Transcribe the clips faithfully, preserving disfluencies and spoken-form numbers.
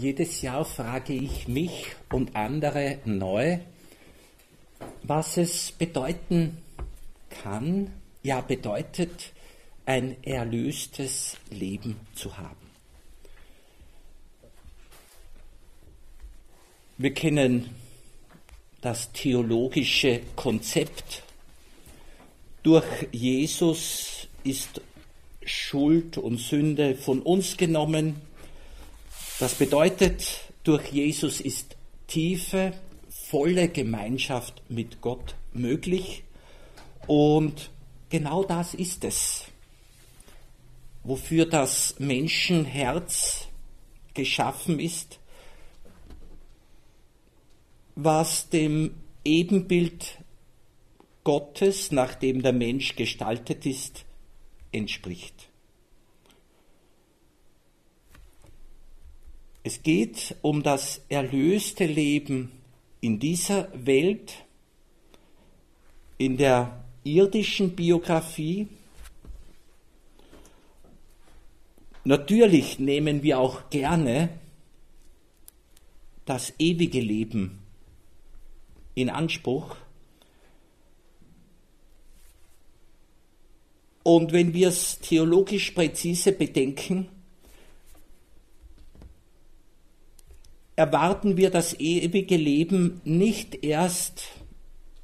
Jedes Jahr frage ich mich und andere neu, was es bedeuten kann, ja bedeutet, ein erlöstes Leben zu haben. Wir kennen das theologische Konzept. Durch Jesus ist Schuld und Sünde von uns genommen. Das bedeutet, durch Jesus ist tiefe, volle Gemeinschaft mit Gott möglich. Und genau das ist es, wofür das Menschenherz geschaffen ist, was dem Ebenbild Gottes, nach dem der Mensch gestaltet ist, entspricht. Es geht um das erlöste Leben in dieser Welt, in der irdischen Biografie. Natürlich nehmen wir auch gerne das ewige Leben in Anspruch. Und wenn wir es theologisch präzise bedenken, erwarten wir das ewige Leben nicht erst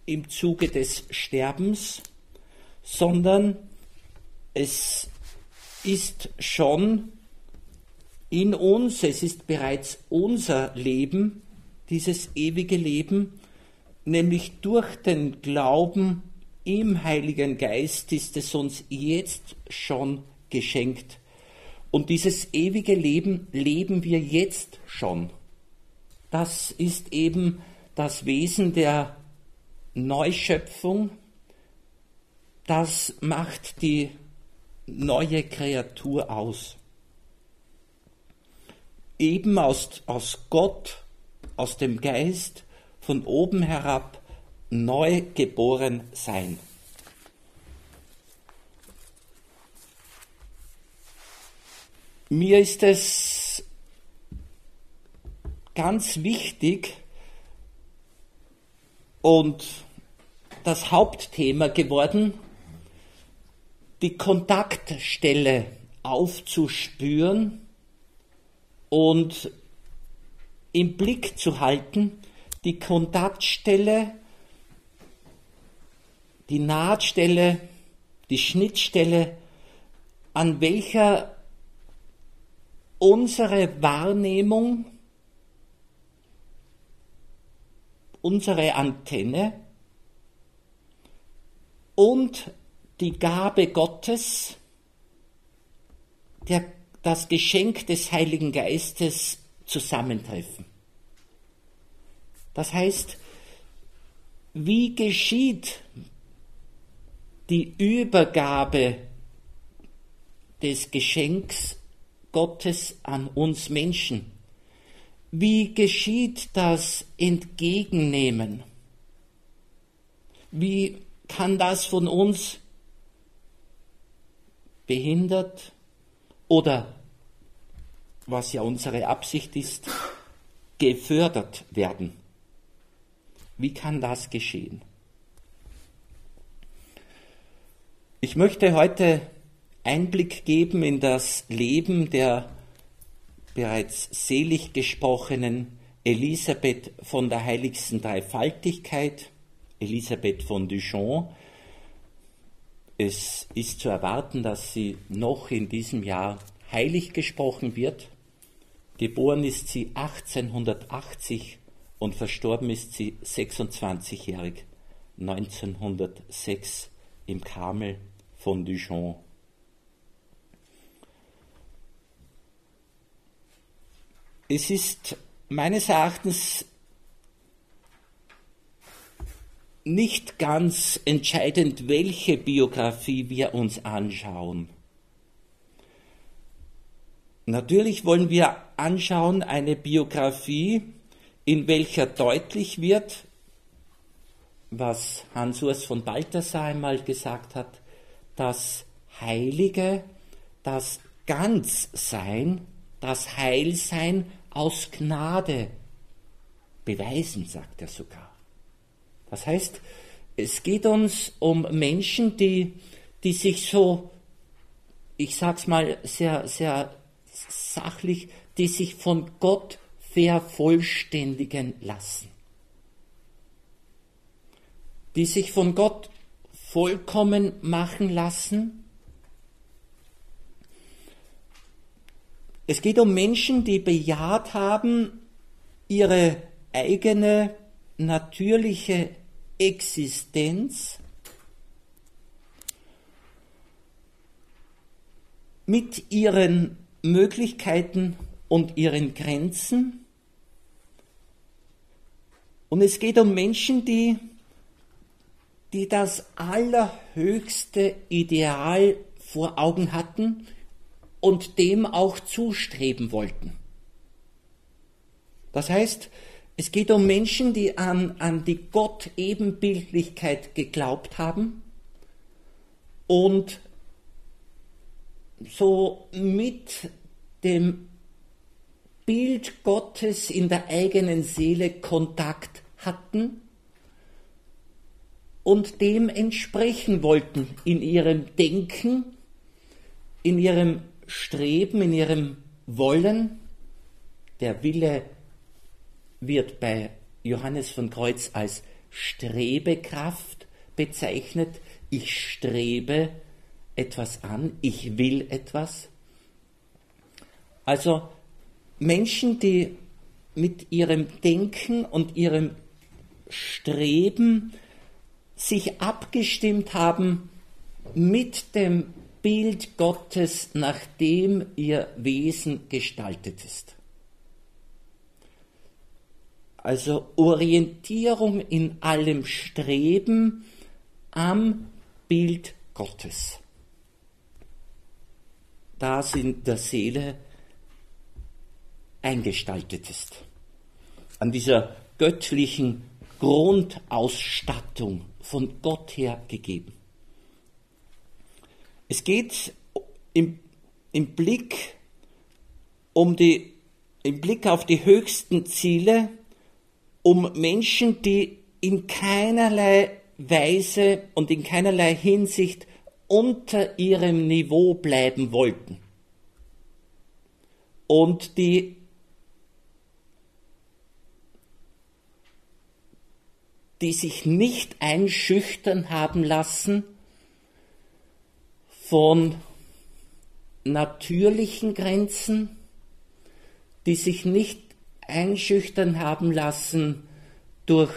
im Zuge des Sterbens, sondern es ist schon in uns, es ist bereits unser Leben, dieses ewige Leben, nämlich durch den Glauben im Heiligen Geist ist es uns jetzt schon geschenkt. Und dieses ewige Leben leben wir jetzt schon. Das ist eben das Wesen der Neuschöpfung. Das macht die neue Kreatur aus. Eben aus, aus Gott, aus dem Geist, von oben herab neu geboren sein. Mir ist es ganz wichtig und das Hauptthema geworden, die Kontaktstelle aufzuspüren und im Blick zu halten, die Kontaktstelle, die Nahtstelle, die Schnittstelle, an welcher unsere Wahrnehmung, unsere Antenne und die Gabe Gottes, der, das Geschenk des Heiligen Geistes zusammentreffen. Das heißt, wie geschieht die Übergabe des Geschenks Gottes an uns Menschen? Wie geschieht das Entgegennehmen? Wie kann das von uns behindert oder, was ja unsere Absicht ist, gefördert werden? Wie kann das geschehen? Ich möchte heute Einblick geben in das Leben der bereits selig gesprochenen Elisabeth von der heiligsten Dreifaltigkeit, Elisabeth von Dijon. Es ist zu erwarten, dass sie noch in diesem Jahr heilig gesprochen wird. Geboren ist sie achtzehnhundertachtzig und verstorben ist sie sechsundzwanzigjährig neunzehnhundertsechs im Karmel von Dijon. Es ist meines Erachtens nicht ganz entscheidend, welche Biografie wir uns anschauen. Natürlich wollen wir anschauen eine Biografie, in welcher deutlich wird, was Hans Urs von Balthasar einmal gesagt hat, das Heilige, das Ganzsein, das Heilsein aus Gnade beweisen, sagt er sogar. Das heißt, es geht uns um Menschen, die, die sich so, ich sag's mal sehr, sehr sachlich, die sich von Gott vervollständigen lassen. Die sich von Gott vollkommen machen lassen. Es geht um Menschen, die bejaht haben, ihre eigene natürliche Existenz mit ihren Möglichkeiten und ihren Grenzen. Und es geht um Menschen, die, die das allerhöchste Ideal vor Augen hatten und dem auch zustreben wollten. Das heißt, es geht um Menschen, die an, an die Gott-Ebenbildlichkeit geglaubt haben und so mit dem Bild Gottes in der eigenen Seele Kontakt hatten und dem entsprechen wollten in ihrem Denken, in ihrem Streben, in ihrem Wollen. Der Wille wird bei Johannes von Kreuz als Strebekraft bezeichnet. Ich strebe etwas an, ich will etwas. Also Menschen, die mit ihrem Denken und ihrem Streben sich abgestimmt haben mit dem Bild Gottes, nach dem ihr Wesen gestaltet ist. Also Orientierung in allem Streben am Bild Gottes, das in der Seele eingestaltet ist, an dieser göttlichen Grundausstattung von Gott her gegeben. Es geht im, im, Blick um die, im Blick auf die höchsten Ziele um Menschen, die in keinerlei Weise und in keinerlei Hinsicht unter ihrem Niveau bleiben wollten und die die sich nicht einschüchtern haben lassen von natürlichen Grenzen, die sich nicht einschüchtern haben lassen durch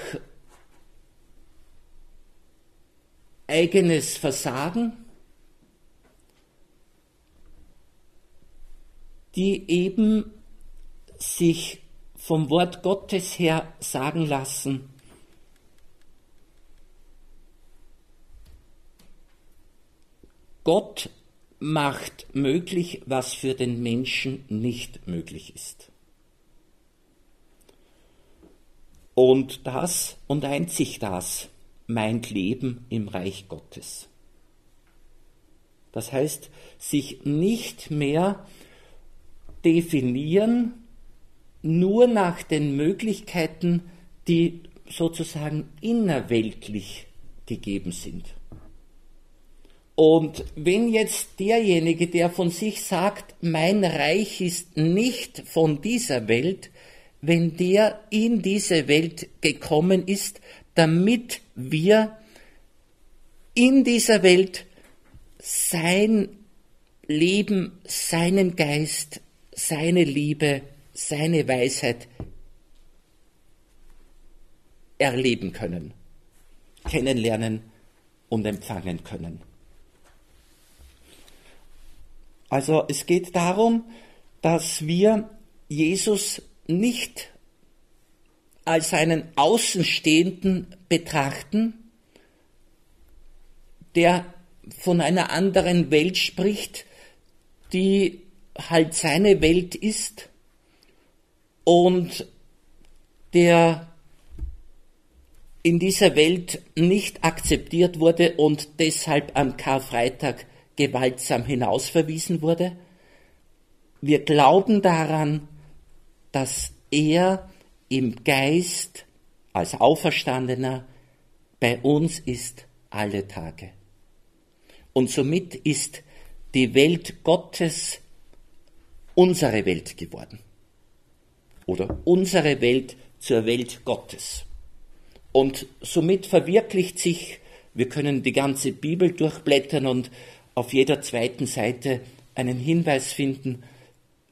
eigenes Versagen, die eben sich vom Wort Gottes her sagen lassen, Gott macht möglich, was für den Menschen nicht möglich ist. Und das und einzig das meint Leben im Reich Gottes. Das heißt, sich nicht mehr definieren, nur nach den Möglichkeiten, die sozusagen innerweltlich gegeben sind. Und wenn jetzt derjenige, der von sich sagt, mein Reich ist nicht von dieser Welt, wenn der in diese Welt gekommen ist, damit wir in dieser Welt sein Leben, seinen Geist, seine Liebe, seine Weisheit erleben können, kennenlernen und empfangen können. Also es geht darum, dass wir Jesus nicht als einen Außenstehenden betrachten, der von einer anderen Welt spricht, die halt seine Welt ist und der in dieser Welt nicht akzeptiert wurde und deshalb am Karfreitag gewaltsam hinausverwiesen wurde. Wir glauben daran, dass er im Geist als Auferstandener bei uns ist alle Tage. Und somit ist die Welt Gottes unsere Welt geworden. Oder unsere Welt zur Welt Gottes. Und somit verwirklicht sich, wir können die ganze Bibel durchblättern und auf jeder zweiten Seite einen Hinweis finden,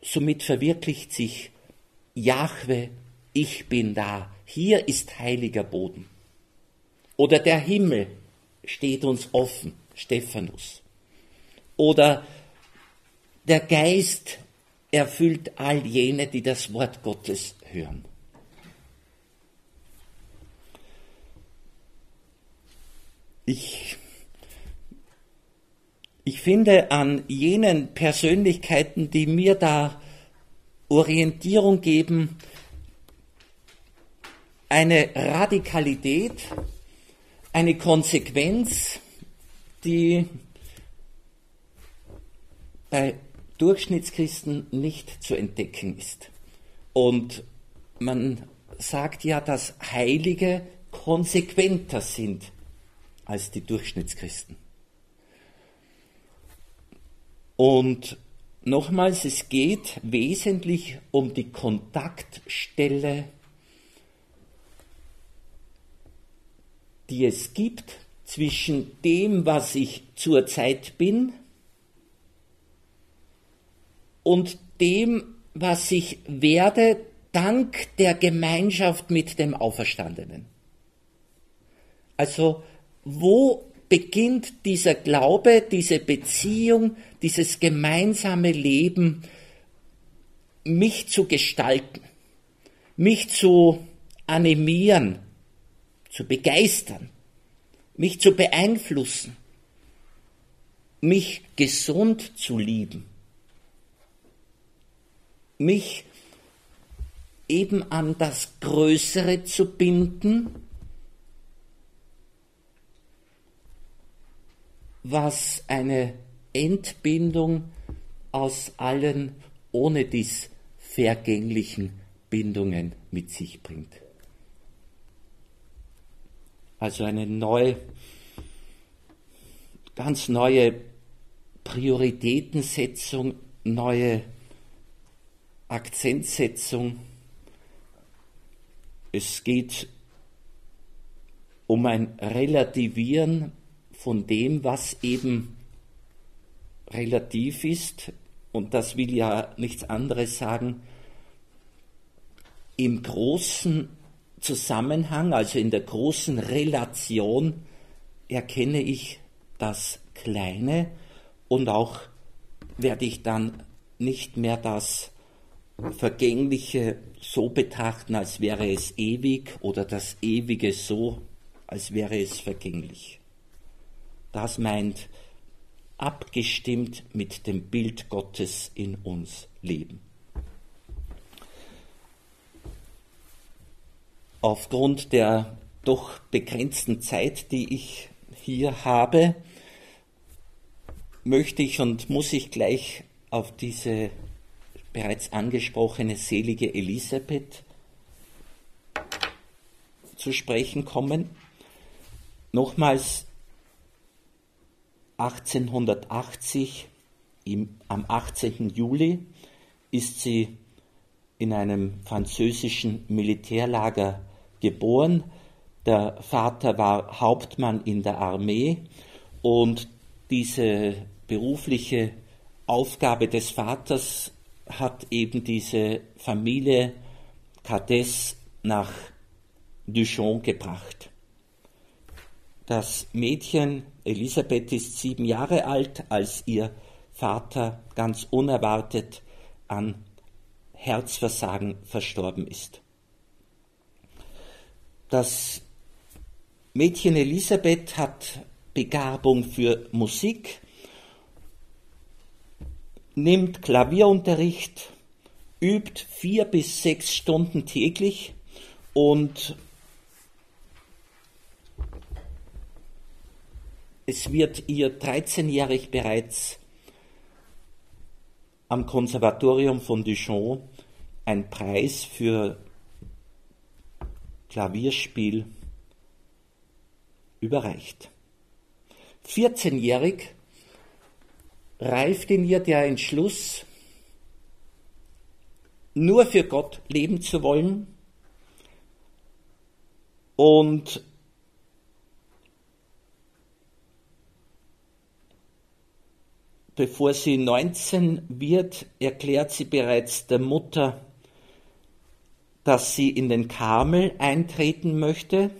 somit verwirklicht sich Jahwe, ich bin da, hier ist heiliger Boden. Oder der Himmel steht uns offen, Stephanus. Oder der Geist erfüllt all jene, die das Wort Gottes hören. Ich, ich finde an jenen Persönlichkeiten, die mir da Orientierung geben, eine Radikalität, eine Konsequenz, die bei Durchschnittschristen nicht zu entdecken ist. Und man sagt ja, dass Heilige konsequenter sind als die Durchschnittschristen. Und nochmals, es geht wesentlich um die Kontaktstelle, die es gibt zwischen dem, was ich zurzeit bin, und dem, was ich werde, dank der Gemeinschaft mit dem Auferstandenen. Also, wo beginnt dieser Glaube, diese Beziehung, dieses gemeinsame Leben, mich zu gestalten, mich zu animieren, zu begeistern, mich zu beeinflussen, mich gesund zu lieben, mich eben an das Größere zu binden, was eine Entbindung aus allen ohne dies vergänglichen Bindungen mit sich bringt. Also eine neue, ganz neue Prioritätensetzung, neue Akzentsetzung. Es geht um ein Relativieren von dem, was eben relativ ist, und das will ja nichts anderes sagen, im großen Zusammenhang, also in der großen Relation, erkenne ich das Kleine und auch werde ich dann nicht mehr das Vergängliche so betrachten, als wäre es ewig, oder das Ewige so, als wäre es vergänglich. Das meint, abgestimmt mit dem Bild Gottes in uns leben. Aufgrund der doch begrenzten Zeit, die ich hier habe, möchte ich und muss ich gleich auf diese bereits angesprochene selige Elisabeth zu sprechen kommen. Nochmals, achtzehnhundertachtzig, im, am achtzehnten Juli, ist sie in einem französischen Militärlager geboren. Der Vater war Hauptmann in der Armee und diese berufliche Aufgabe des Vaters hat eben diese Familie Cadès nach Dijon gebracht. Das Mädchen Elisabeth ist sieben Jahre alt, als ihr Vater ganz unerwartet an Herzversagen verstorben ist. Das Mädchen Elisabeth hat Begabung für Musik, nimmt Klavierunterricht, übt vier bis sechs Stunden täglich und es wird ihr dreizehnjährig bereits am Konservatorium von Dijon ein Preis für Klavierspiel überreicht. vierzehnjährig reift in ihr der Entschluss, nur für Gott leben zu wollen, und bevor sie neunzehn wird, erklärt sie bereits der Mutter, dass sie in den Karmel eintreten möchte.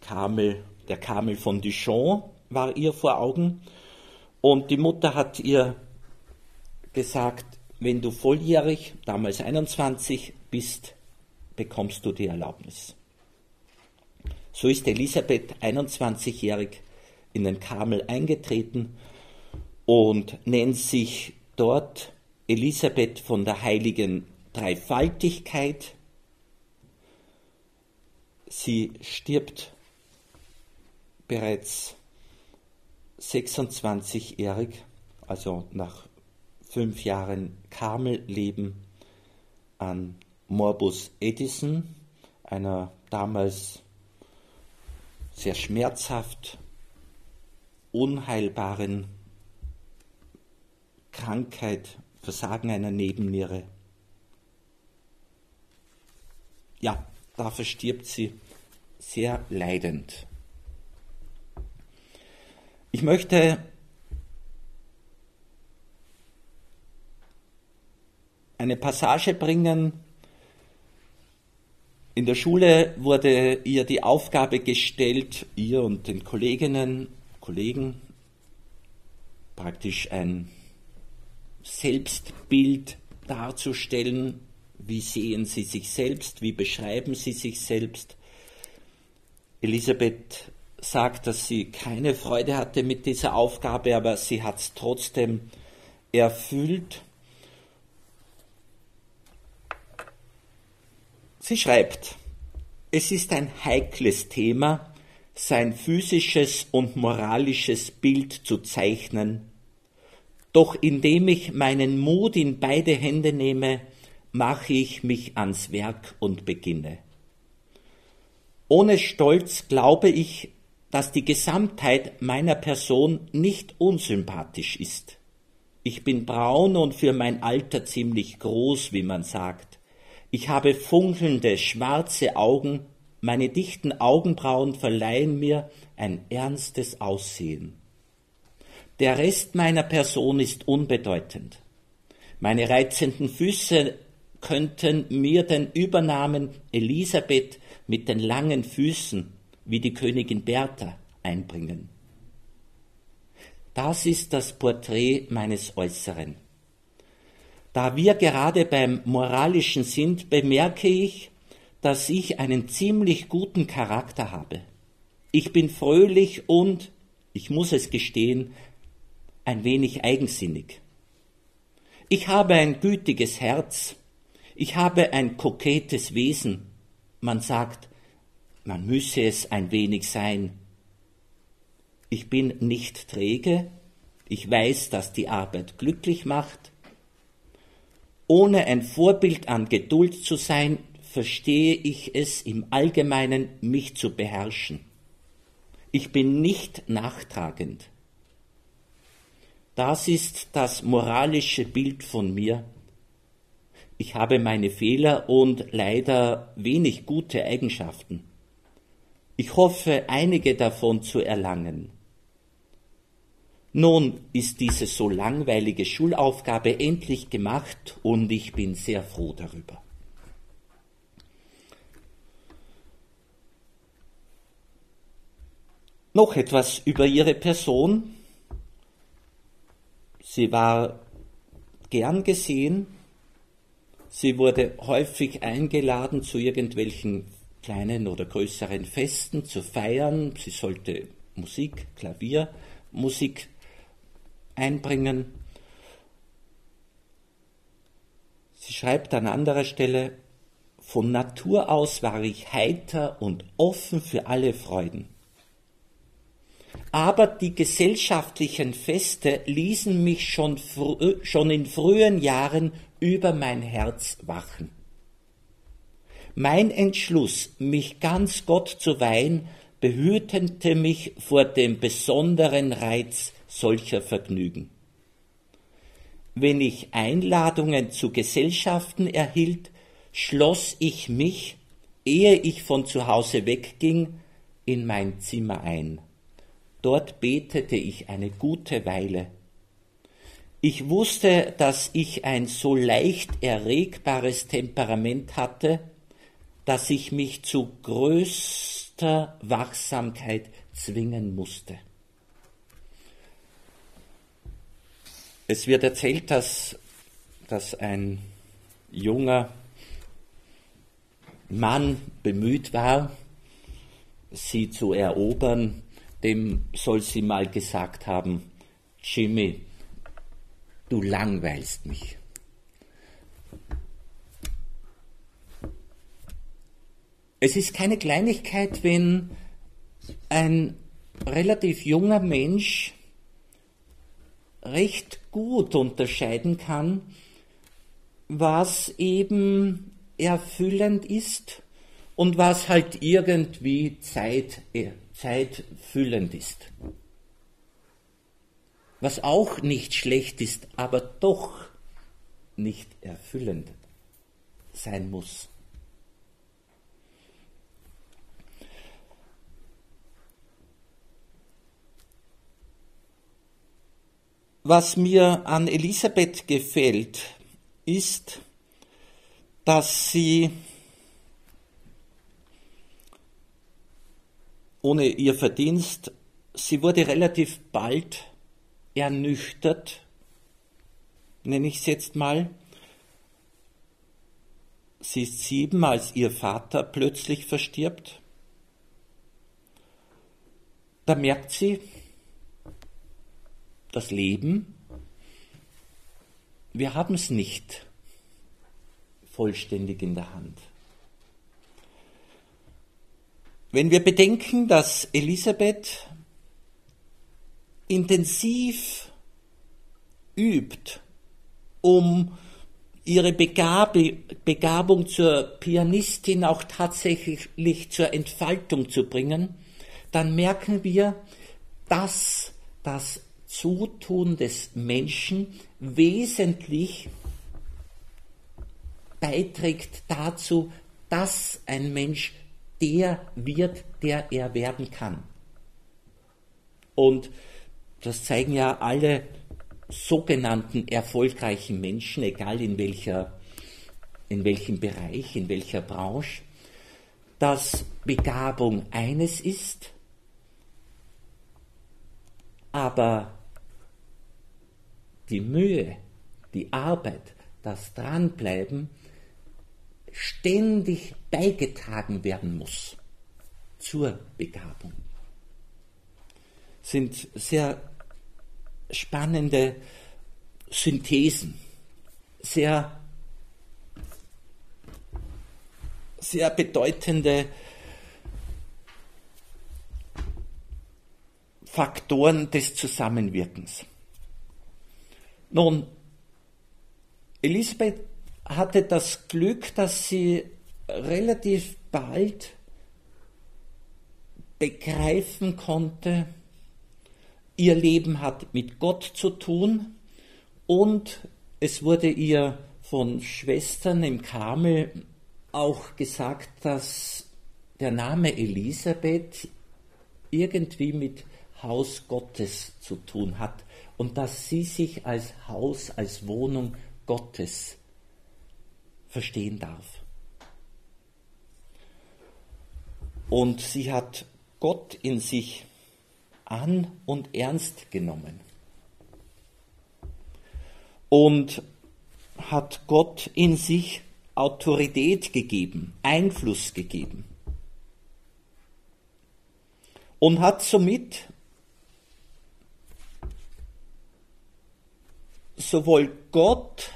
Karmel, der Karmel von Dijon war ihr vor Augen, und die Mutter hat ihr gesagt, wenn du volljährig, damals einundzwanzig, bist, bekommst du die Erlaubnis. So ist Elisabeth einundzwanzigjährig in den Karmel eingetreten und nennt sich dort Elisabeth von der heiligen Dreifaltigkeit. Sie stirbt bereits sechsundzwanzigjährig, also nach fünf Jahren Karmelleben, an Morbus Edison, einer damals sehr schmerzhaft unheilbaren Krankheit, Versagen einer Nebenniere. Ja, da verstirbt sie sehr leidend. Ich möchte eine Passage bringen. In der Schule wurde ihr die Aufgabe gestellt, ihr und den Kolleginnen Kollegen, praktisch ein Selbstbild darzustellen. Wie sehen sie sich selbst? Wie beschreiben sie sich selbst? Elisabeth sagt, dass sie keine Freude hatte mit dieser Aufgabe, aber sie hat es trotzdem erfüllt. Sie schreibt, es ist ein heikles Thema, sein physisches und moralisches Bild zu zeichnen. Doch indem ich meinen Mut in beide Hände nehme, mache ich mich ans Werk und beginne. Ohne Stolz glaube ich, dass die Gesamtheit meiner Person nicht unsympathisch ist. Ich bin braun und für mein Alter ziemlich groß, wie man sagt. Ich habe funkelnde, schwarze Augen. Meine dichten Augenbrauen verleihen mir ein ernstes Aussehen. Der Rest meiner Person ist unbedeutend. Meine reizenden Füße könnten mir den Übernamen Elisabeth mit den langen Füßen, wie die Königin Bertha, einbringen. Das ist das Porträt meines Äußeren. Da wir gerade beim Moralischen sind, bemerke ich, dass ich einen ziemlich guten Charakter habe. Ich bin fröhlich und, ich muss es gestehen, ein wenig eigensinnig. Ich habe ein gütiges Herz, ich habe ein kokettes Wesen. Man sagt, man müsse es ein wenig sein. Ich bin nicht träge, ich weiß, dass die Arbeit glücklich macht. Ohne ein Vorbild an Geduld zu sein, verstehe ich es im Allgemeinen, mich zu beherrschen. Ich bin nicht nachtragend. Das ist das moralische Bild von mir. Ich habe meine Fehler und leider wenig gute Eigenschaften. Ich hoffe, einige davon zu erlangen. Nun ist diese so langweilige Schulaufgabe endlich gemacht und ich bin sehr froh darüber. Noch etwas über ihre Person. Sie war gern gesehen. Sie wurde häufig eingeladen zu irgendwelchen kleinen oder größeren Festen, zu feiern. Sie sollte Musik, Klaviermusik einbringen. Sie schreibt an anderer Stelle, von Natur aus war ich heiter und offen für alle Freuden. aber die gesellschaftlichen Feste ließen mich schon, frü- schon in frühen Jahren über mein Herz wachen. Mein Entschluss, mich ganz Gott zu weihen, behütete mich vor dem besonderen Reiz solcher Vergnügen. Wenn ich Einladungen zu Gesellschaften erhielt, schloss ich mich, ehe ich von zu Hause wegging, in mein Zimmer ein. Dort betete ich eine gute Weile. Ich wusste, dass ich ein so leicht erregbares Temperament hatte, dass ich mich zu größter Wachsamkeit zwingen musste. Es wird erzählt, dass, dass ein junger Mann bemüht war, sie zu erobern. Dem soll sie mal gesagt haben: Jimmy, du langweilst mich. Es ist keine Kleinigkeit, wenn ein relativ junger Mensch recht gut unterscheiden kann, was eben erfüllend ist und was halt irgendwie Zeit, äh, zeitfüllend ist. Was auch nicht schlecht ist, aber doch nicht erfüllend sein muss. Was mir an Elisabeth gefällt, ist, dass sie, ohne ihr Verdienst, sie wurde relativ bald ernüchtert, nenne ich es jetzt mal. Sie ist sieben, als ihr Vater plötzlich verstirbt. Da merkt sie, das Leben, wir haben es nicht vollständig in der Hand. Wenn wir bedenken, dass Elisabeth intensiv übt, um ihre Begabe, Begabung zur Pianistin auch tatsächlich zur Entfaltung zu bringen, dann merken wir, dass das Zutun des Menschen wesentlich beiträgt dazu, dass ein Mensch der wird, der er werden kann. Und das zeigen ja alle sogenannten erfolgreichen Menschen, egal in welcher, in welchem Bereich, in welcher Branche, dass Begabung eines ist, aber die Mühe, die Arbeit, das Dranbleiben ständig beigetragen werden muss zur Begabung. Das sind sehr spannende Synthesen, sehr, sehr bedeutende Faktoren des Zusammenwirkens. Nun, Elisabeth hatte das Glück, dass sie relativ bald begreifen konnte, ihr Leben hat mit Gott zu tun, und es wurde ihr von Schwestern im Karmel auch gesagt, dass der Name Elisabeth irgendwie mit Haus Gottes zu tun hat und dass sie sich als Haus, als Wohnung Gottes verstehen darf. Und sie hat Gott in sich an und ernst genommen und hat Gott in sich Autorität gegeben, Einfluss gegeben und hat somit sowohl Gott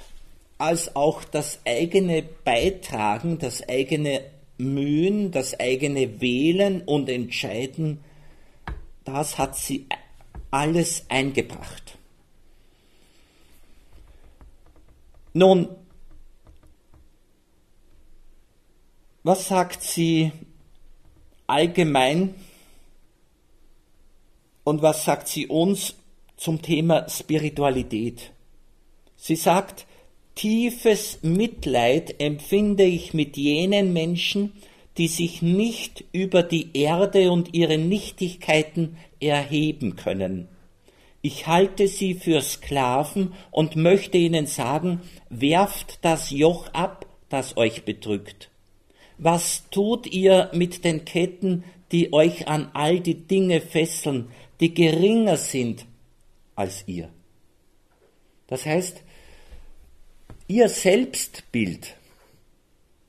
als auch das eigene Beitragen, das eigene Mühen, das eigene Wählen und Entscheiden Das hat sie alles eingebracht. Nun, was sagt sie allgemein und was sagt sie uns zum Thema Spiritualität? Sie sagt, tiefes Mitleid empfinde ich mit jenen Menschen, die sich nicht über die Erde und ihre Nichtigkeiten erheben können. Ich halte sie für Sklaven und möchte ihnen sagen, werft das Joch ab, das euch bedrückt. Was tut ihr mit den Ketten, die euch an all die Dinge fesseln, die geringer sind als ihr? Das heißt, ihr Selbstbild,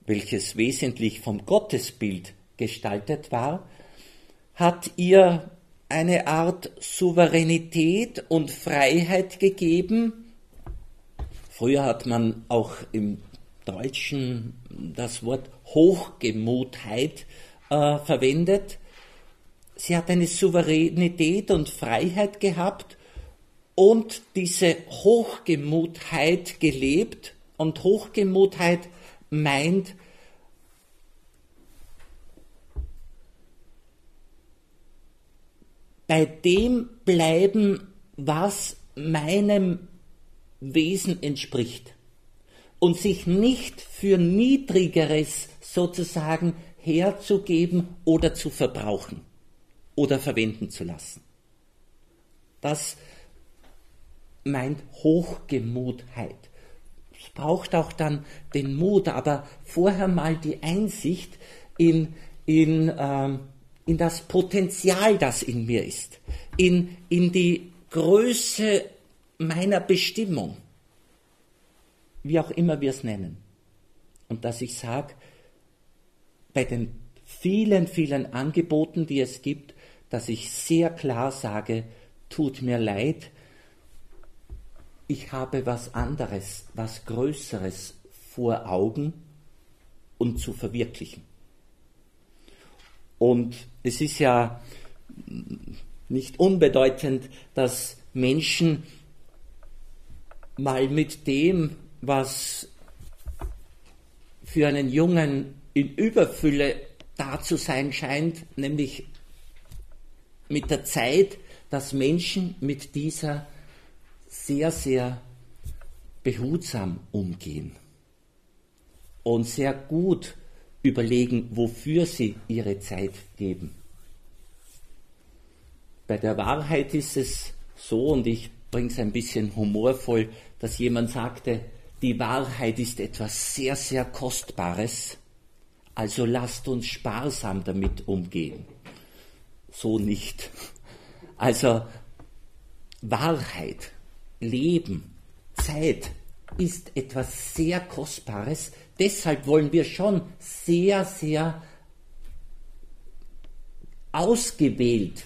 welches wesentlich vom Gottesbild gestaltet war, hat ihr eine Art Souveränität und Freiheit gegeben. Früher hat man auch im Deutschen das Wort Hochgemutheit äh, verwendet. Sie hat eine Souveränität und Freiheit gehabt und diese Hochgemutheit gelebt. Und Hochgemutheit meint, bei dem bleiben, was meinem Wesen entspricht und sich nicht für Niedrigeres sozusagen herzugeben oder zu verbrauchen oder verwenden zu lassen. Das meint Hochgemutheit. Es braucht auch dann den Mut, aber vorher mal die Einsicht in, in, ähm, in das Potenzial, das in mir ist, in, in die Größe meiner Bestimmung, wie auch immer wir es nennen. Und dass ich sage, bei den vielen, vielen Angeboten, die es gibt, dass ich sehr klar sage, tut mir leid, ich habe was anderes, was Größeres vor Augen und zu verwirklichen. Und es ist ja nicht unbedeutend, dass Menschen mal mit dem, was für einen Jungen in Überfülle da zu sein scheint, nämlich mit der Zeit, dass Menschen mit dieser sehr, sehr behutsam umgehen und sehr gut überlegen, wofür sie ihre Zeit geben. Bei der Wahrheit ist es so, und ich bringe es ein bisschen humorvoll, dass jemand sagte, die Wahrheit ist etwas sehr, sehr Kostbares, also lasst uns sparsam damit umgehen. So nicht. Also Wahrheit, Leben, Zeit ist etwas sehr Kostbares. Deshalb wollen wir schon sehr, sehr ausgewählt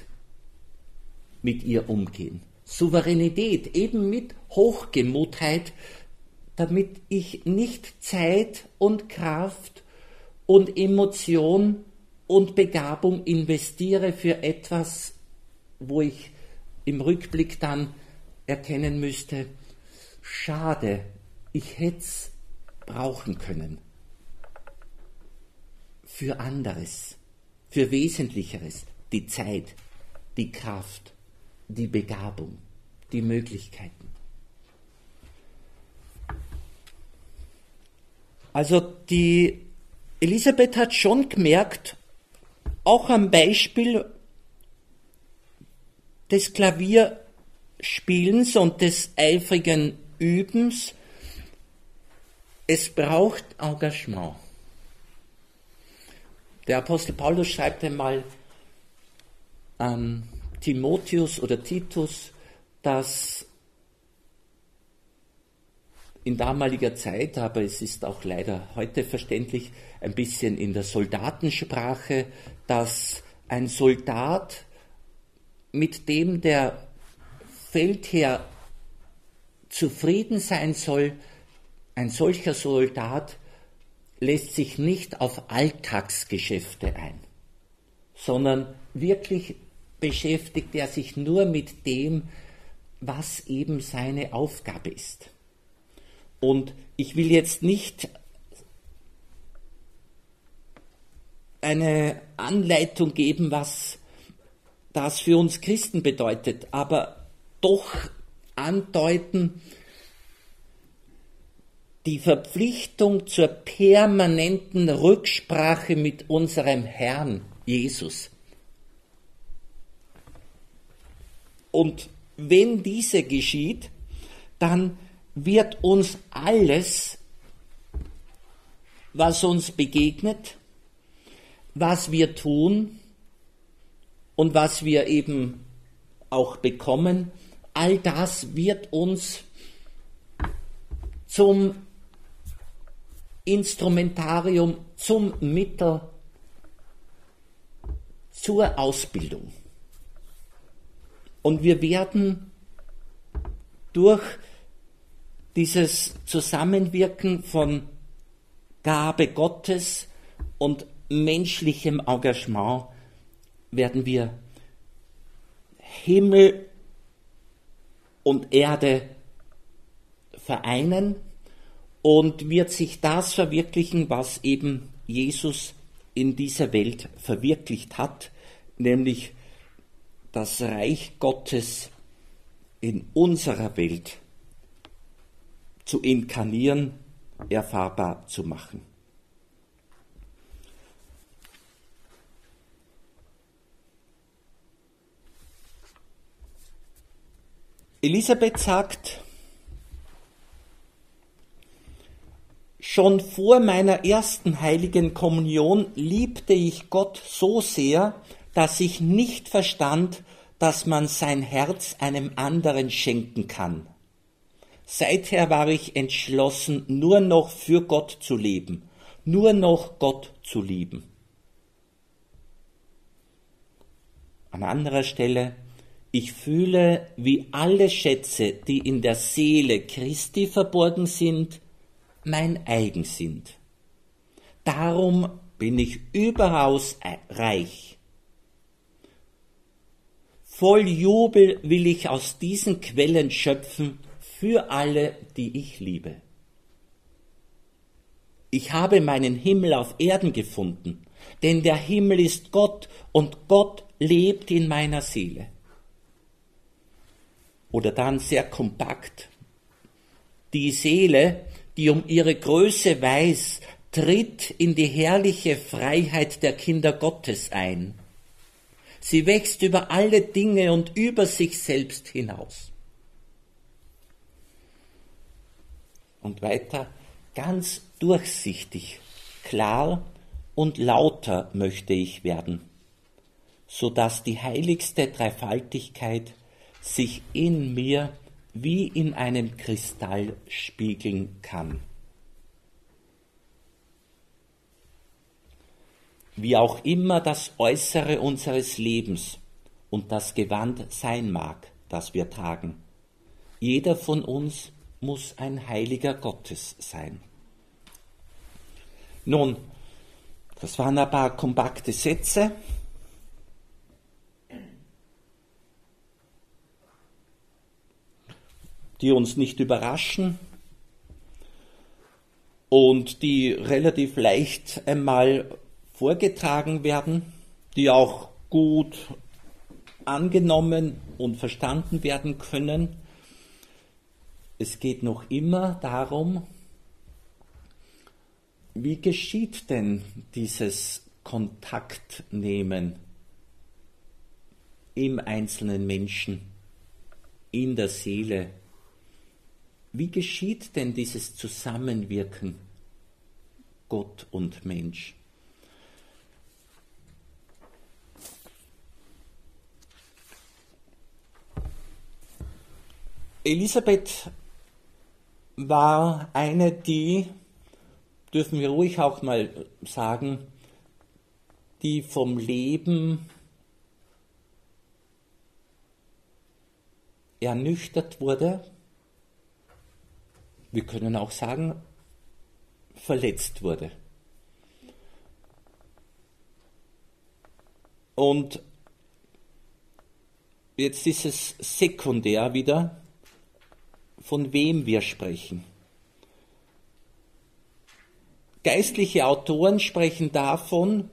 mit ihr umgehen. Souveränität, eben mit Hochgemutheit, damit ich nicht Zeit und Kraft und Emotion und Begabung investiere für etwas, wo ich im Rückblick dann erkennen müsste, schade, ich hätte es brauchen können. Für anderes, für Wesentlicheres, die Zeit, die Kraft, die Begabung, die Möglichkeiten. Also die Elisabeth hat schon gemerkt, auch am Beispiel des Klavierspielens und des eifrigen Übens, es braucht Engagement. Der Apostel Paulus schreibt einmal an Timotheus oder Titus, dass in damaliger Zeit, aber es ist auch leider heute verständlich, ein bisschen in der Soldatensprache, dass ein Soldat, mit dem der Feldherr zufrieden sein soll, ein solcher Soldat lässt sich nicht auf Alltagsgeschäfte ein, sondern wirklich beschäftigt er sich nur mit dem, was eben seine Aufgabe ist. Und ich will jetzt nicht eine Anleitung geben, was das für uns Christen bedeutet, aber doch andeuten, die Verpflichtung zur permanenten Rücksprache mit unserem Herrn Jesus. Und wenn diese geschieht, dann wird uns alles, was uns begegnet, was wir tun und was wir eben auch bekommen, all das wird uns zum Instrumentarium, zum Mittel, zur Ausbildung. Und wir werden durch dieses Zusammenwirken von Gabe Gottes und menschlichem Engagement werden wir Himmel und Erde vereinen und wird sich das verwirklichen, was eben Jesus in dieser Welt verwirklicht hat, nämlich das Reich Gottes in unserer Welt zu inkarnieren, erfahrbar zu machen. Elisabeth sagt, schon vor meiner ersten heiligen Kommunion liebte ich Gott so sehr, dass ich nicht verstand, dass man sein Herz einem anderen schenken kann. Seither war ich entschlossen, nur noch für Gott zu leben, nur noch Gott zu lieben. An anderer Stelle: Ich fühle, wie alle Schätze, die in der Seele Christi verborgen sind, mein eigen sind. Darum bin ich überaus reich. Voll Jubel will ich aus diesen Quellen schöpfen für alle, die ich liebe. Ich habe meinen Himmel auf Erden gefunden, denn der Himmel ist Gott und Gott lebt in meiner Seele. Oder dann sehr kompakt: Die Seele, die um ihre Größe weiß, tritt in die herrliche Freiheit der Kinder Gottes ein. Sie wächst über alle Dinge und über sich selbst hinaus. Und weiter, ganz durchsichtig, klar und lauter möchte ich werden, so dass die heiligste Dreifaltigkeit sich in mir wie in einem Kristall spiegeln kann. Wie auch immer das Äußere unseres Lebens und das Gewand sein mag, das wir tragen, jeder von uns muss ein Heiliger Gottes sein. Nun, das waren ein paar kompakte Sätze. Die uns nicht überraschen und die relativ leicht einmal vorgetragen werden, die auch gut angenommen und verstanden werden können. Es geht noch immer darum, wie geschieht denn dieses Kontaktnehmen im einzelnen Menschen, in der Seele? Wie geschieht denn dieses Zusammenwirken Gott und Mensch? Elisabeth war eine, die, dürfen wir ruhig auch mal sagen, die vom Leben ernüchtert wurde. Wir können auch sagen, verletzt wurde. Und Jetzt ist es sekundär wieder, von wem wir sprechen. Geistliche Autoren sprechen davon,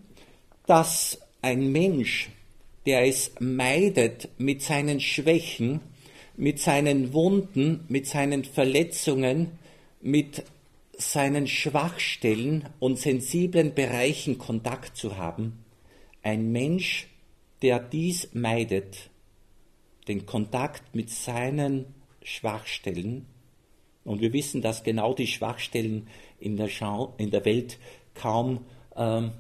dass ein Mensch, der es meidet, mit seinen Schwächen, mit seinen Wunden, mit seinen Verletzungen, mit seinen Schwachstellen und sensiblen Bereichen Kontakt zu haben, ein Mensch, der dies meidet, den Kontakt mit seinen Schwachstellen, und wir wissen, dass genau die Schwachstellen in der, Schau, in der Welt kaum ähm,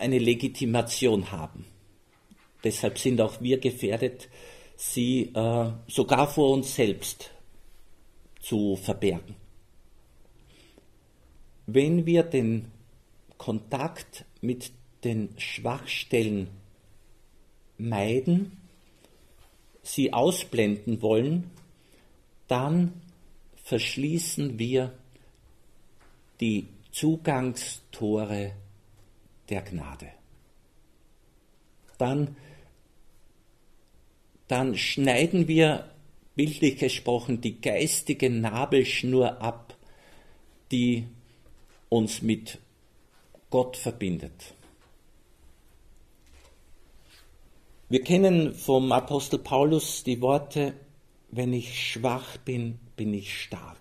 eine Legitimation haben. Deshalb sind auch wir gefährdet, sie äh, sogar vor uns selbst zu verbergen. Wenn wir den Kontakt mit den Schwachstellen meiden, sie ausblenden wollen, dann verschließen wir die Zugangstore der Gnade. Dann, dann schneiden wir, bildlich gesprochen, die geistige Nabelschnur ab, die uns mit Gott verbindet. Wir kennen vom Apostel Paulus die Worte: Wenn ich schwach bin, bin ich stark.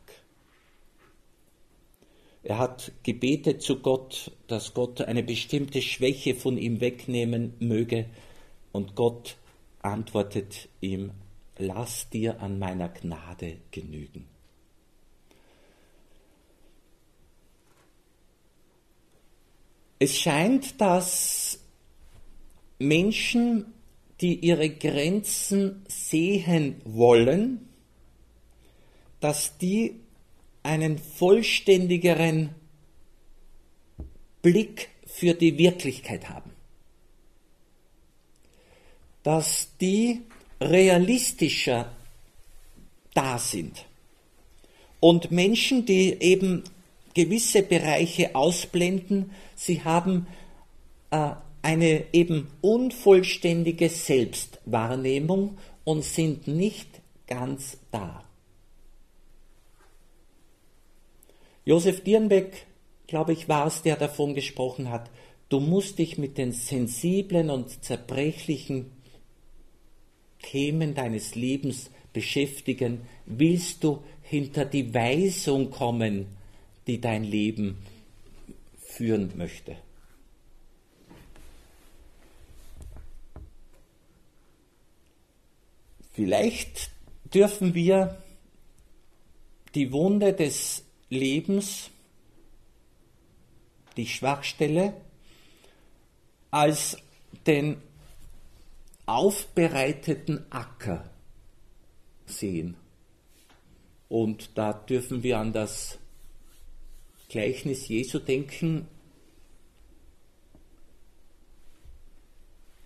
Er hat gebetet zu Gott, dass Gott eine bestimmte Schwäche von ihm wegnehmen möge, und Gott antwortet ihm: Lass dir an meiner Gnade genügen. Es scheint, dass Menschen, die ihre Grenzen sehen wollen, dass die einen vollständigeren Blick für die Wirklichkeit haben. Dass die realistischer da sind. Und Menschen, die eben gewisse Bereiche ausblenden, sie haben äh, eine eben unvollständige Selbstwahrnehmung und sind nicht ganz da. Josef Dierenbeck, glaube ich, war es, der davon gesprochen hat, du musst dich mit den sensiblen und zerbrechlichen Themen deines Lebens beschäftigen, willst du hinter die Weisung kommen, die dein Leben führen möchte. Vielleicht dürfen wir die Wunde des Lebens, die Schwachstelle, als den aufbereiteten Acker sehen. Und da dürfen wir an das Gleichnis Jesu denken,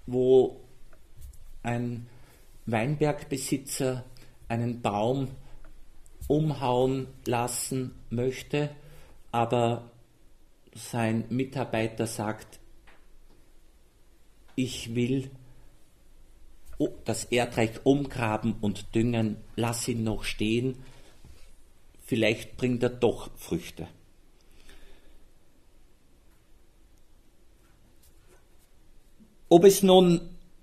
wo ein Weinbergbesitzer einen Baum umhauen lassen möchte, aber sein Mitarbeiter sagt, ich will das Erdreich umgraben und düngen, lass ihn noch stehen, vielleicht bringt er doch Früchte. Ob es nun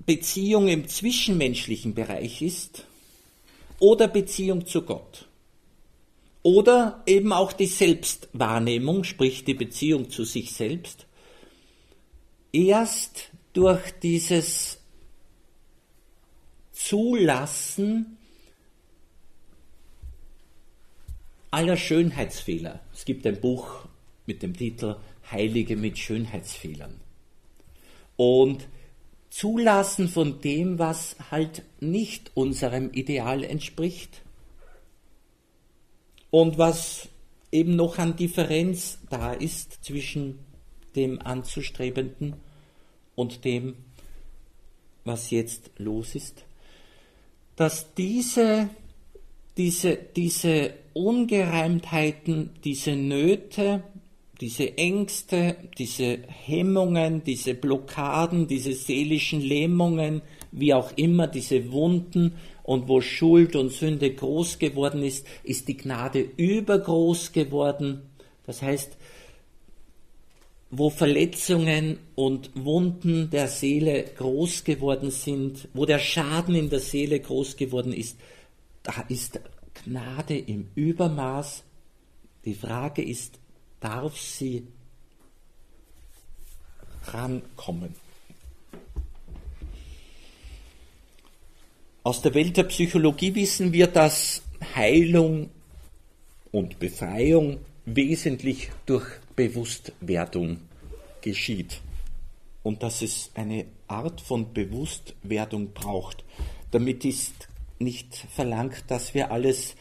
Beziehung im zwischenmenschlichen Bereich ist oder Beziehung zu Gott oder eben auch die Selbstwahrnehmung, sprich die Beziehung zu sich selbst, erst durch dieses Zulassen aller Schönheitsfehler. Es gibt ein Buch mit dem Titel Heilige mit Schönheitsfehlern. Und Zulassen von dem, was halt nicht unserem Ideal entspricht und was eben noch an Differenz da ist zwischen dem Anzustrebenden und dem, was jetzt los ist, dass diese, diese, diese Ungereimtheiten, diese Nöte, diese Ängste, diese Hemmungen, diese Blockaden, diese seelischen Lähmungen, wie auch immer diese Wunden und wo Schuld und Sünde groß geworden ist, ist die Gnade übergroß geworden. Das heißt, wo Verletzungen und Wunden der Seele groß geworden sind, wo der Schaden in der Seele groß geworden ist, da ist Gnade im Übermaß. Die Frage ist, darf sie rankommen? Aus der Welt der Psychologie wissen wir, dass Heilung und Befreiung wesentlich durch Bewusstwerdung geschieht und dass es eine Art von Bewusstwerdung braucht. Damit ist nicht verlangt, dass wir alles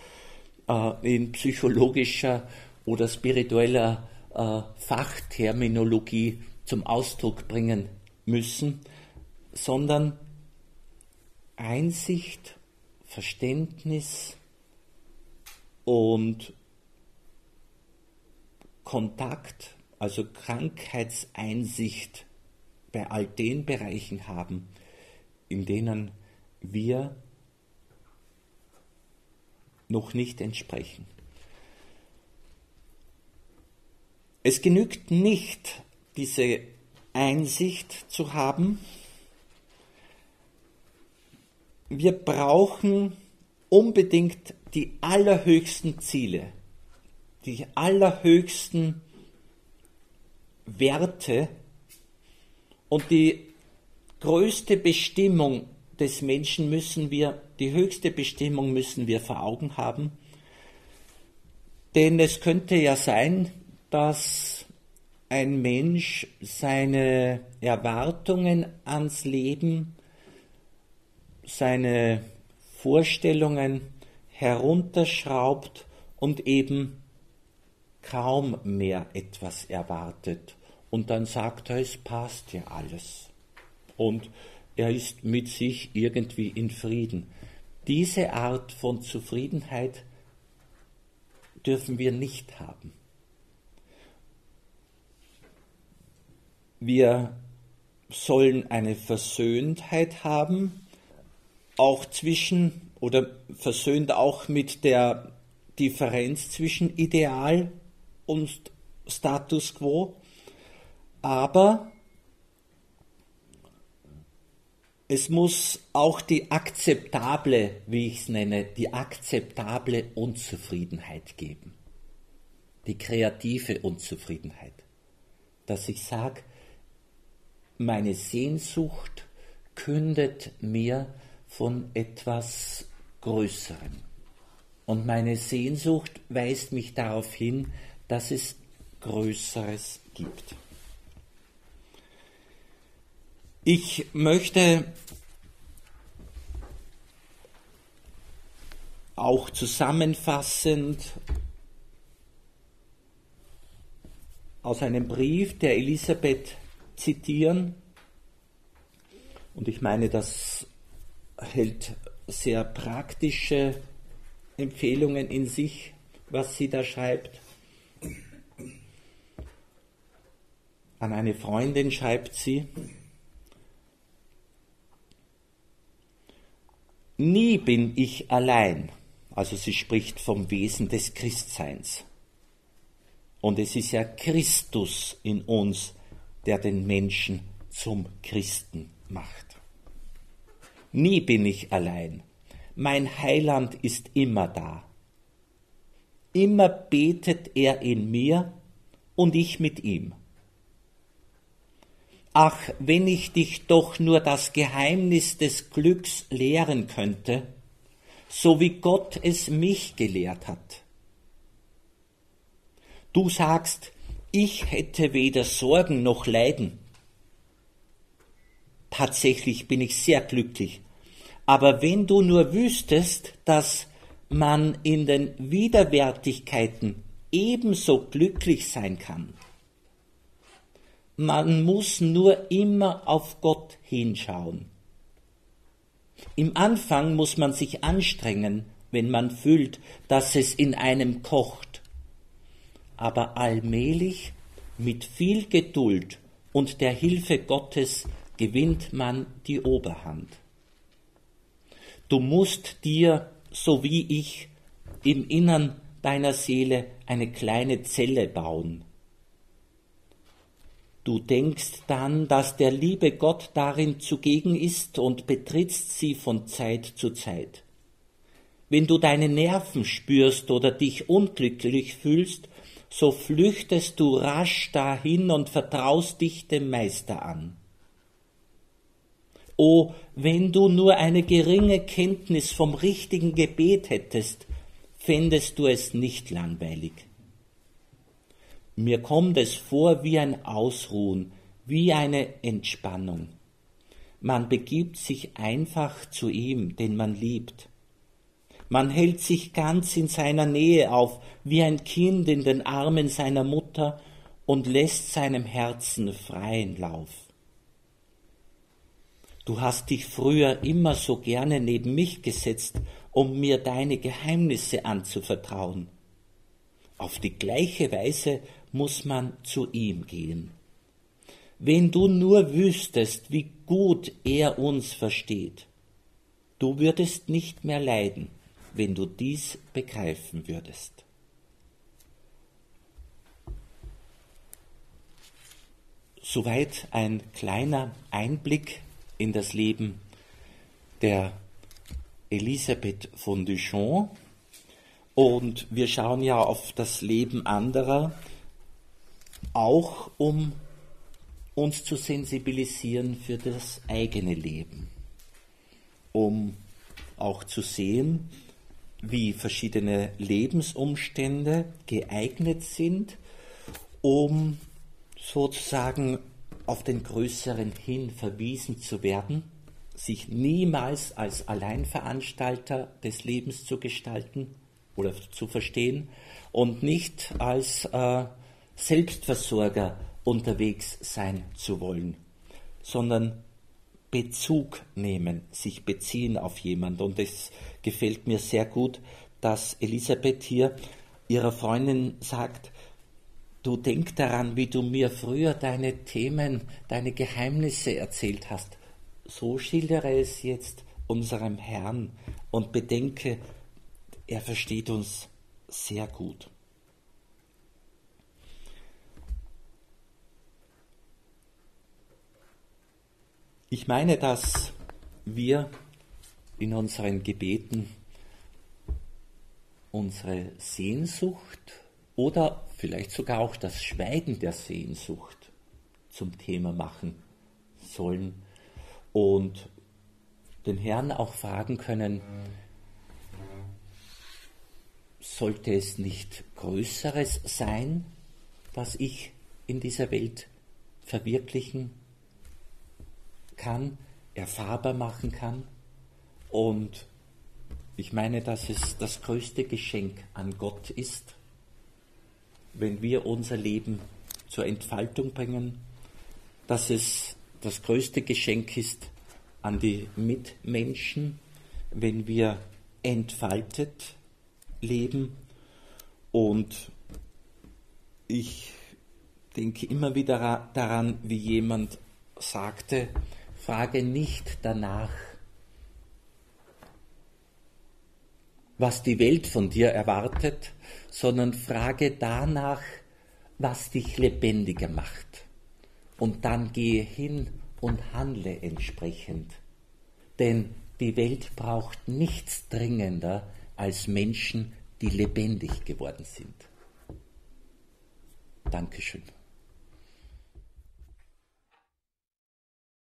äh, in psychologischer oder spiritueller äh, Fachterminologie zum Ausdruck bringen müssen, sondern Einsicht, Verständnis und Kontakt, also Krankheitseinsicht bei all den Bereichen haben, in denen wir noch nicht entsprechen. Es genügt nicht, diese Einsicht zu haben. Wir brauchen unbedingt die allerhöchsten Ziele, die allerhöchsten Werte und die größte Bestimmung des Menschen müssen wir, die höchste Bestimmung müssen wir vor Augen haben, denn es könnte ja sein, dass ein Mensch seine Erwartungen ans Leben, seine Vorstellungen herunterschraubt und eben kaum mehr etwas erwartet und dann sagt er, es passt ja alles und er ist mit sich irgendwie in Frieden. Diese Art von Zufriedenheit dürfen wir nicht haben. Wir sollen eine Versöhntheit haben, auch zwischen oder versöhnt auch mit der Differenz zwischen Ideal und Status quo, aber es muss auch die akzeptable, wie ich es nenne, die akzeptable Unzufriedenheit geben, die kreative Unzufriedenheit, dass ich sage, meine Sehnsucht kündet mir von etwas Größerem und meine Sehnsucht weist mich darauf hin, dass es Größeres gibt. Ich möchte auch zusammenfassend aus einem Brief der Elisabeth zitieren, und ich meine, das hält sehr praktische Empfehlungen in sich, was sie da schreibt. An eine Freundin schreibt sie: Nie bin ich allein. Also sie spricht vom Wesen des Christseins. Und es ist ja Christus in uns, der den Menschen zum Christen macht. Nie bin ich allein. Mein Heiland ist immer da. Immer betet er in mir und ich mit ihm. Ach, wenn ich dich doch nur das Geheimnis des Glücks lehren könnte, so wie Gott es mich gelehrt hat. Du sagst, ich hätte weder Sorgen noch Leiden. Tatsächlich bin ich sehr glücklich. Aber wenn du nur wüsstest, dass man in den Widerwärtigkeiten ebenso glücklich sein kann. Man muss nur immer auf Gott hinschauen. Im Anfang muss man sich anstrengen, wenn man fühlt, dass es in einem kocht. Aber allmählich, mit viel Geduld und der Hilfe Gottes, gewinnt man die Oberhand. Du musst dir, so wie ich, im Innern deiner Seele eine kleine Zelle bauen. Du denkst dann, dass der liebe Gott darin zugegen ist und betrittst sie von Zeit zu Zeit. Wenn du deine Nerven spürst oder dich unglücklich fühlst, so flüchtest du rasch dahin und vertraust dich dem Meister an. O, wenn du nur eine geringe Kenntnis vom richtigen Gebet hättest, fändest du es nicht langweilig. Mir kommt es vor wie ein Ausruhen, wie eine Entspannung. Man begibt sich einfach zu ihm, den man liebt. Man hält sich ganz in seiner Nähe auf, wie ein Kind in den Armen seiner Mutter, und lässt seinem Herzen freien Lauf. Du hast dich früher immer so gerne neben mich gesetzt, um mir deine Geheimnisse anzuvertrauen. Auf die gleiche Weise muss man zu ihm gehen. Wenn du nur wüsstest, wie gut er uns versteht, du würdest nicht mehr leiden, wenn du dies begreifen würdest. Soweit ein kleiner Einblick in das Leben der Elisabeth von Dijon. Und wir schauen ja auf das Leben anderer, auch um uns zu sensibilisieren für das eigene Leben, um auch zu sehen, wie verschiedene Lebensumstände geeignet sind, um sozusagen auf den Größeren hin verwiesen zu werden, sich niemals als Alleinveranstalter des Lebens zu gestalten oder zu verstehen und nicht als äh, Selbstversorger unterwegs sein zu wollen, sondern Bezug nehmen, sich beziehen auf jemand. Und es gefällt mir sehr gut, dass Elisabeth hier ihrer Freundin sagt, du denk daran, wie du mir früher deine Themen, deine Geheimnisse erzählt hast. So schildere es jetzt unserem Herrn und bedenke, er versteht uns sehr gut. Ich meine, dass wir in unseren Gebeten unsere Sehnsucht oder vielleicht sogar auch das Schweigen der Sehnsucht zum Thema machen sollen und den Herrn auch fragen können, sollte es nicht Größeres sein, was ich in dieser Welt verwirklichen kann, erfahrbar machen kann? Und ich meine, dass es das größte Geschenk an Gott ist, wenn wir unser Leben zur Entfaltung bringen, dass es das größte Geschenk ist an die Mitmenschen, wenn wir entfaltet leben. Und ich denke immer wieder daran, wie jemand sagte, frage nicht danach, was die Welt von dir erwartet, sondern frage danach, was dich lebendiger macht. Und dann gehe hin und handle entsprechend. Denn die Welt braucht nichts dringender als Menschen, die lebendig geworden sind. Dankeschön.